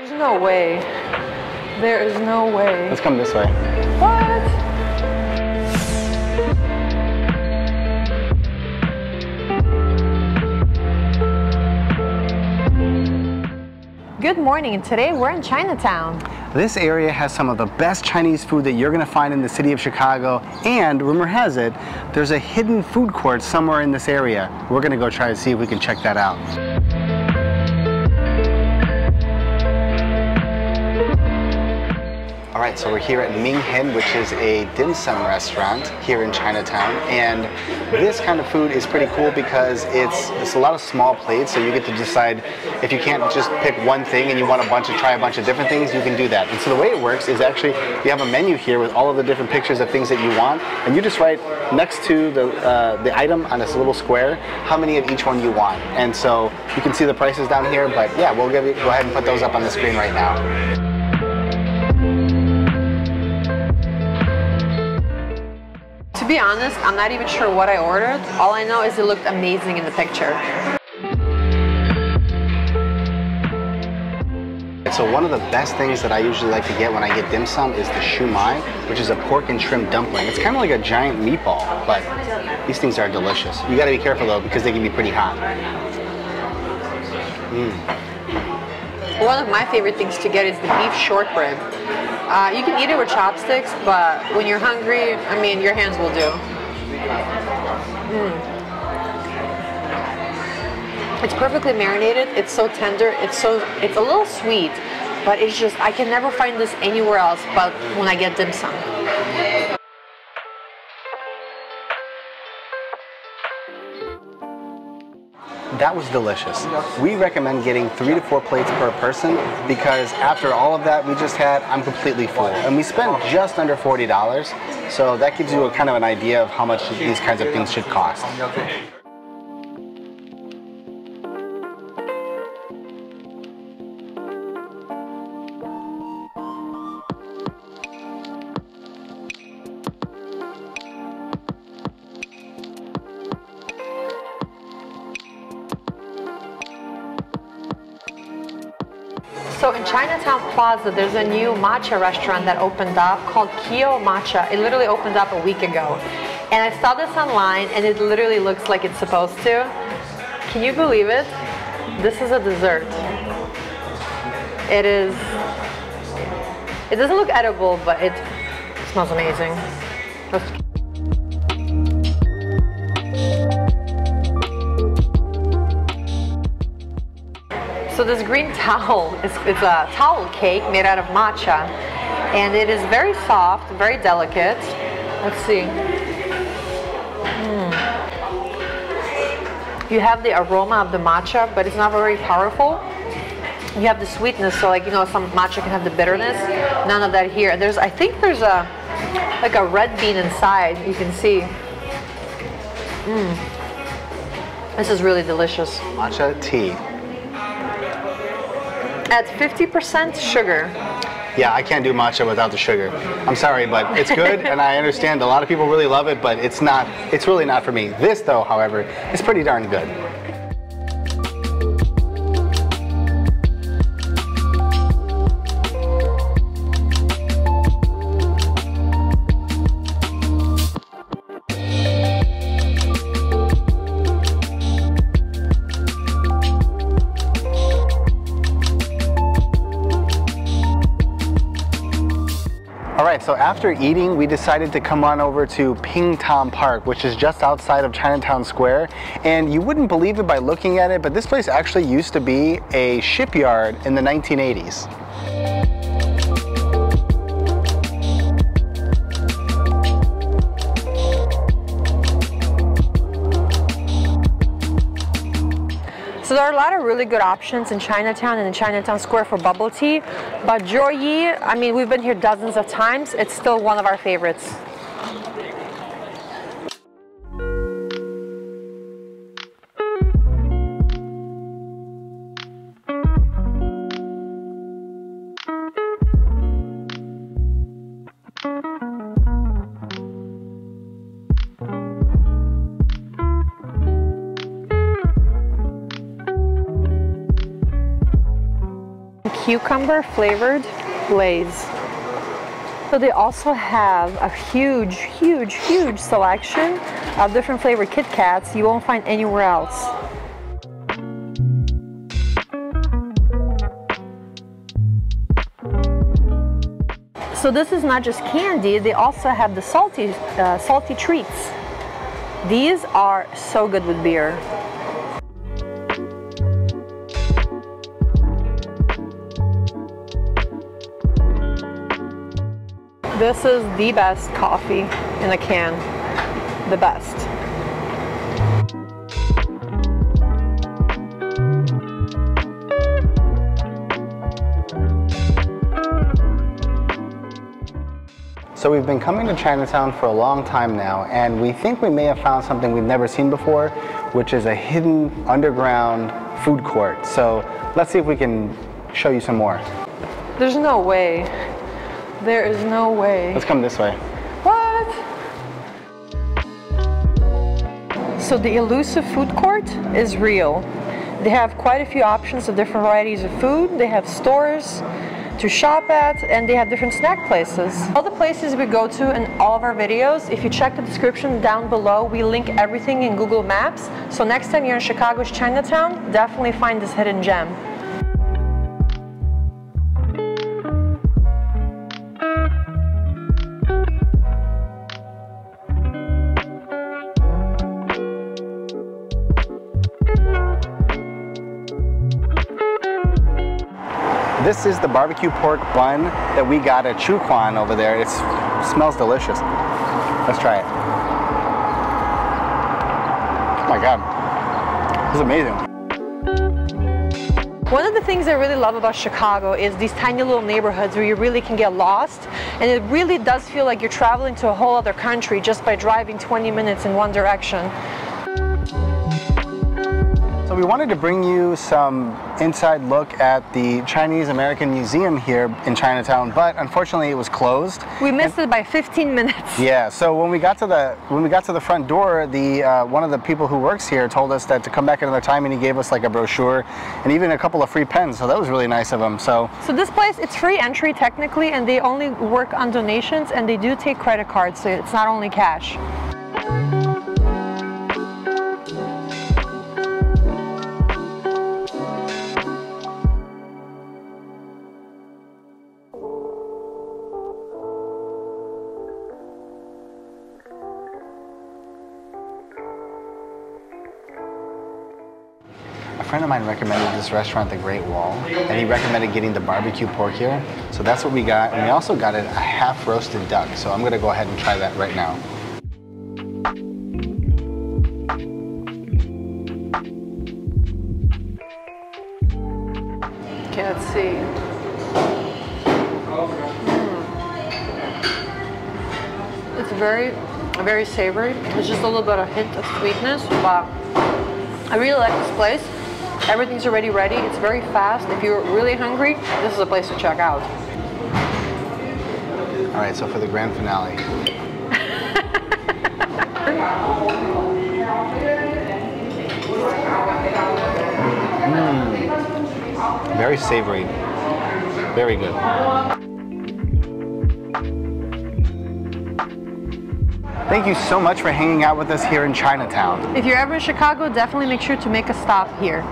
There's no way. There is no way. Let's come this way. What? Good morning, and today we're in Chinatown. This area has some of the best Chinese food that you're going to find in the city of Chicago, and rumor has it, there's a hidden food court somewhere in this area. We're going to go try to see if we can check that out. All right, so we're here at Ming Hin, which is a dim sum restaurant here in Chinatown, and this kind of food is pretty cool because it's a lot of small plates, so you get to decide if you can't just pick one thing and you want to try a bunch of different things, you can do that. And so the way it works is actually you have a menu here with all of the different pictures of things that you want, and you just write next to the item on this little square how many of each one you want. And so you can see the prices down here, but yeah, we'll go ahead and put those up on the screen right now. To be honest, I'm not even sure what I ordered. All I know is it looked amazing in the picture. So one of the best things that I usually like to get when I get dim sum is the shumai, which is a pork and shrimp dumpling. It's kind of like a giant meatball, but these things are delicious. You gotta be careful though, because they can be pretty hot. One of my favorite things to get is the beef shortbread. You can eat it with chopsticks, but when you're hungry, I mean, your hands will do. It's perfectly marinated. It's so tender. It's a little sweet, but it's just, I can never find this anywhere else but when I get dim sum. That was delicious. We recommend getting 3 to 4 plates per person because after all of that we just had, I'm completely full. And we spent just under $40, so that gives you a kind of an idea of how much these kinds of things should cost. So in Chinatown Plaza, there's a new matcha restaurant that opened up called Kyo Matcha. It literally opened up a week ago. And I saw this online and it literally looks like it's supposed to. Can you believe it? This is a dessert. It doesn't look edible, but it smells amazing. So this green towel is a towel cake made out of matcha, and it is very soft, very delicate. Let's see. You have the aroma of the matcha, but it's not very powerful. You have the sweetness, so like, you know, some matcha can have the bitterness. None of that here. I think there's a red bean inside. You can see. This is really delicious. Matcha tea. At 50% sugar. Yeah, I can't do matcha without the sugar. I'm sorry, but it's good, and I understand a lot of people really love it, but it's really not for me. This though, however, is pretty darn good. So after eating, we decided to come on over to Ping Tom Park, which is just outside of Chinatown Square. And you wouldn't believe it by looking at it, but this place actually used to be a shipyard in the 1980s. So there are a lot of really good options in Chinatown and in Chinatown Square for bubble tea, but Joyi, I mean, we've been here dozens of times. It's still one of our favorites. cucumber flavored glaze. So they also have a huge, huge, huge selection of different flavored Kit Kats you won't find anywhere else. So this is not just candy, they also have the salty treats. These are so good with beer. This is the best coffee in a can, the best. So we've been coming to Chinatown for a long time now, and we think we may have found something we've never seen before, which is a hidden underground food court. So let's see if we can show you some more. There's no way. There is no way. Let's come this way. What? So the elusive food court is real. They have quite a few options of different varieties of food. They have stores to shop at, and they have different snack places. All the places we go to in all of our videos, if you check the description down below, we link everything in Google Maps. So next time you're in Chicago's Chinatown, definitely find this hidden gem. This is the barbecue pork bun that we got at Chu Kwan over there. It smells delicious. Let's try it. Oh my God, this is amazing. One of the things I really love about Chicago is these tiny little neighborhoods where you really can get lost, and it really does feel like you're traveling to a whole other country just by driving 20 minutes in one direction. So we wanted to bring you some inside look at the Chinese American Museum here in Chinatown, but unfortunately it was closed. We missed it by 15 minutes. Yeah, so when we got to the front door, the one of the people who works here told us that to come back another time, and he gave us like a brochure and even a couple of free pens, so that was really nice of him. So this place, it's free entry technically, and they only work on donations, and they do take credit cards, so it's not only cash. A friend of mine recommended this restaurant, The Great Wall, and he recommended getting the barbecue pork here. So that's what we got, and we also got it a half-roasted duck. So I'm gonna go ahead and try that right now. Can't see. Mm. It's very, very savory. There's just a little bit of hint of sweetness, but I really like this place. Everything's already ready. It's very fast. If you're really hungry, this is a place to check out. All right, so for the grand finale. Mm. Very savory. Very good. Thank you so much for hanging out with us here in Chinatown. If you're ever in Chicago, definitely make sure to make a stop here.